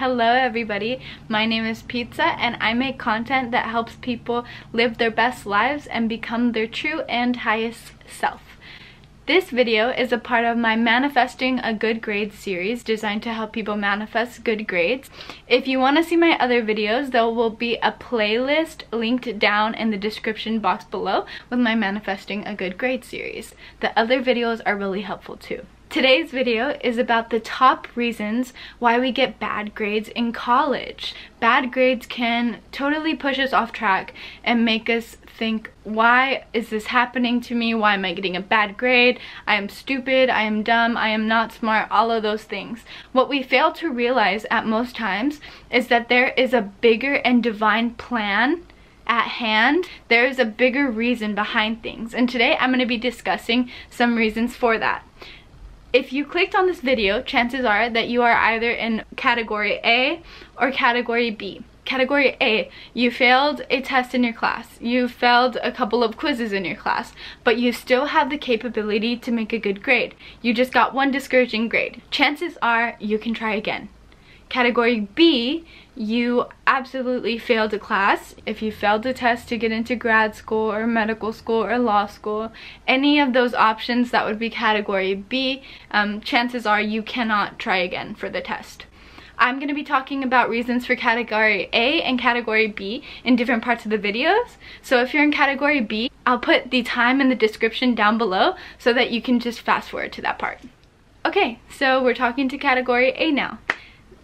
Hello everybody, my name is Pizza and I make content that helps people live their best lives and become their true and highest self. This video is a part of my Manifesting a Good Grade series designed to help people manifest good grades. If you want to see my other videos, there will be a playlist linked down in the description box below with my Manifesting a Good Grade series. The other videos are really helpful too. Today's video is about the top reasons why we get bad grades in college. Bad grades can totally push us off track and make us think, why is this happening to me? Why am I getting a bad grade? I am stupid, I am dumb, I am not smart, all of those things. What we fail to realize at most times is that there is a bigger and divine plan at hand. There is a bigger reason behind things. And today I'm going to be discussing some reasons for that. If you clicked on this video, chances are that you are either in category A or category B. Category A, you failed a test in your class, you failed a couple of quizzes in your class, but you still have the capability to make a good grade. You just got one discouraging grade. Chances are you can try again. Category B, you absolutely failed a class. If you failed a test to get into grad school or medical school or law school, any of those options that would be category B, chances are you cannot try again for the test. I'm going to be talking about reasons for category A and category B in different parts of the videos. So if you're in category B, I'll put the time in the description down below so that you can just fast forward to that part. Okay, so we're talking to category A now.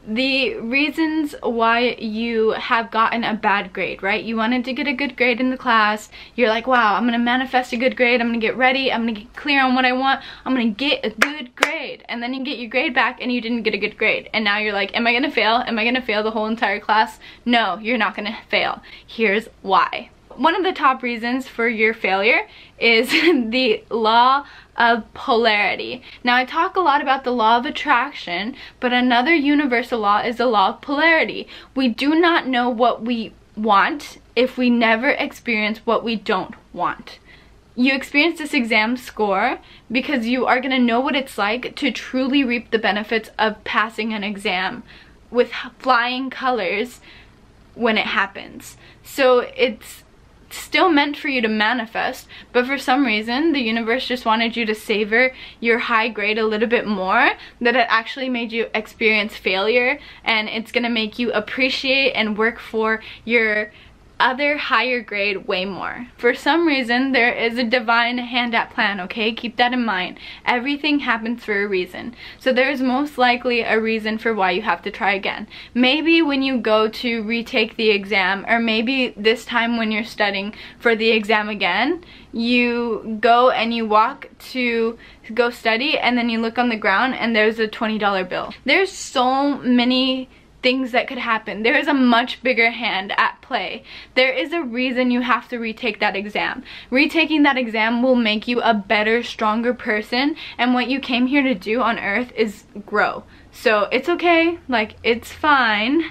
The reasons why you have gotten a bad grade, right? You wanted to get a good grade in the class. You're like, wow, I'm gonna manifest a good grade. I'm gonna get ready. I'm gonna get clear on what I want. I'm gonna get a good grade. And then you get your grade back and you didn't get a good grade. And now you're like, am I gonna fail? Am I gonna fail the whole entire class? No, you're not gonna fail. Here's why. One of the top reasons for your failure is the law of polarity. Now I talk a lot about the law of attraction, but another universal law is the law of polarity. We do not know what we want if we never experience what we don't want. You experience this exam score because you are going to know what it's like to truly reap the benefits of passing an exam with flying colors when it happens. So it's still meant for you to manifest, but for some reason the universe just wanted you to savor your high grade a little bit more, that it actually made you experience failure, and it's gonna make you appreciate and work for your other higher grade way more. For some reason, there is a divine hand at plan, okay? Keep that in mind. Everything happens for a reason. So there is most likely a reason for why you have to try again. Maybe when you go to retake the exam, or maybe this time when you're studying for the exam again, you go and you walk to go study and then you look on the ground and there's a $20 bill. There's so many things that could happen. There is a much bigger hand at play. There is a reason you have to retake that exam. Retaking that exam will make you a better, stronger person, and what you came here to do on earth is grow. So it's okay, like it's fine.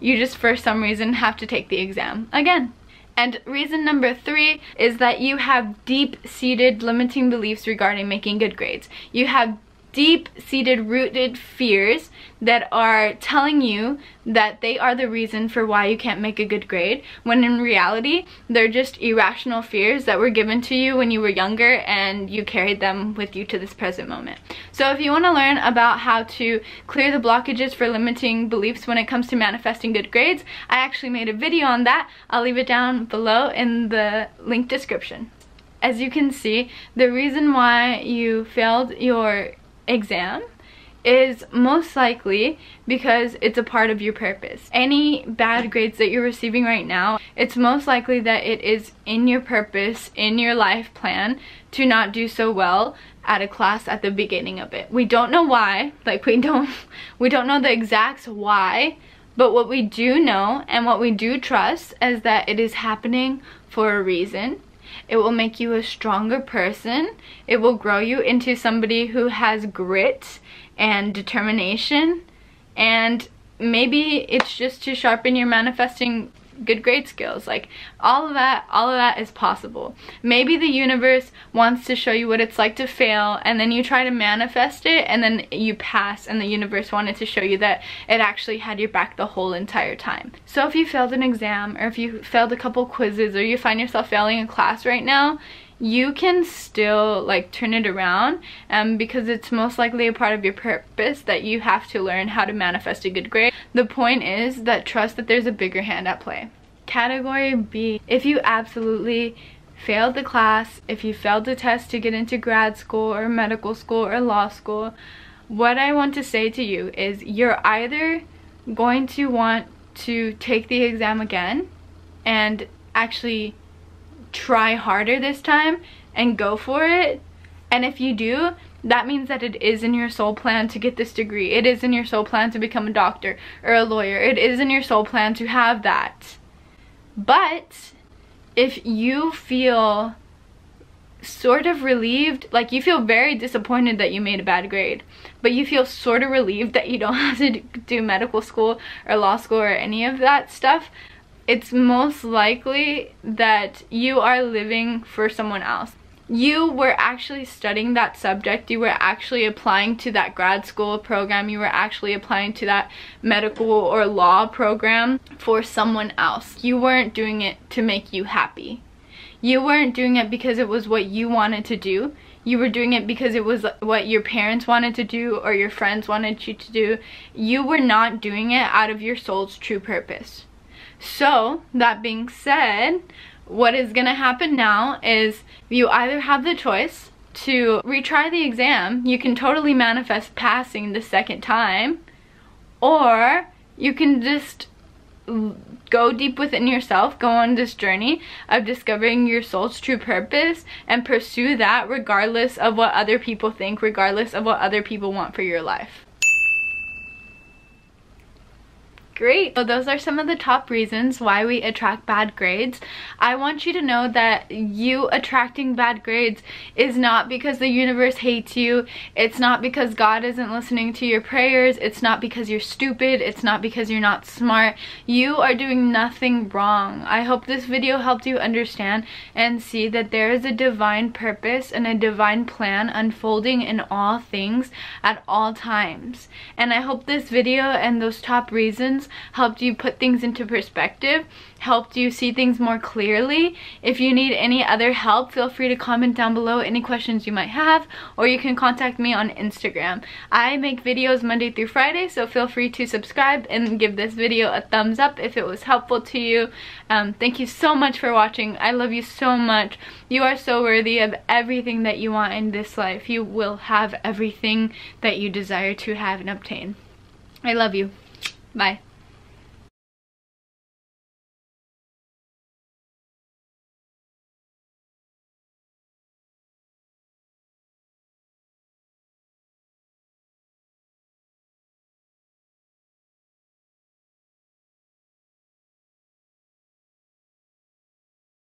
You just for some reason have to take the exam again. And reason number 3 is that you have deep-seated limiting beliefs regarding making good grades. You have deep-seated, rooted fears that are telling you that they are the reason for why you can't make a good grade, when in reality they're just irrational fears that were given to you when you were younger and you carried them with you to this present moment. So if you want to learn about how to clear the blockages for limiting beliefs when it comes to manifesting good grades, I actually made a video on that. I'll leave it down below in the link description. As you can see, the reason why you failed your exam is most likely because it's a part of your purpose. Any bad grades that you're receiving right now, it's most likely that it is in your purpose, in your life plan, to not do so well at a class at the beginning of it. We don't know why, like we don't know the exact why, but what we do know and what we do trust is that it is happening for a reason. It will make you a stronger person. It will grow you into somebody who has grit and determination. And maybe it's just to sharpen your manifesting good grade skills. Like all of that is possible. Maybe the universe wants to show you what it's like to fail, and then you try to manifest it, and then you pass, and the universe wanted to show you that it actually had your back the whole entire time. So if you failed an exam, or if you failed a couple quizzes, or you find yourself failing in class right now, you can still like turn it around, because it's most likely a part of your purpose that you have to learn how to manifest a good grade. The point is that trust that there's a bigger hand at play. Category B, if you absolutely failed the class, if you failed the test to get into grad school or medical school or law school, what I want to say to you is you're either going to want to take the exam again and actually try harder this time and go for it, and if you do, that means that it is in your soul plan to get this degree, it is in your soul plan to become a doctor or a lawyer, it is in your soul plan to have that. But if you feel sort of relieved, like you feel very disappointed that you made a bad grade, but you feel sort of relieved that you don't have to do medical school or law school or any of that stuff, it's most likely that you are living for someone else. You were actually studying that subject, you were actually applying to that grad school program, you were actually applying to that medical or law program for someone else. You weren't doing it to make you happy. You weren't doing it because it was what you wanted to do. You were doing it because it was what your parents wanted to do or your friends wanted you to do. You were not doing it out of your soul's true purpose. So, that being said, what is going to happen now is you either have the choice to retry the exam, you can totally manifest passing the second time, or you can just go deep within yourself, go on this journey of discovering your soul's true purpose and pursue that regardless of what other people think, regardless of what other people want for your life. Great. So those are some of the top reasons why we attract bad grades. I want you to know that you attracting bad grades is not because the universe hates you, it's not because God isn't listening to your prayers, it's not because you're stupid, it's not because you're not smart. You are doing nothing wrong. I hope this video helped you understand and see that there is a divine purpose and a divine plan unfolding in all things at all times. And I hope this video and those top reasons helped you put things into perspective, helped you see things more clearly. If you need any other help, feel free to comment down below any questions you might have, or you can contact me on Instagram. I make videos Monday through Friday, so feel free to subscribe and give this video a thumbs up if it was helpful to you. Thank you so much for watching. I love you so much. You are so worthy of everything that you want in this life. You will have everything that you desire to have and obtain. I love you. Bye.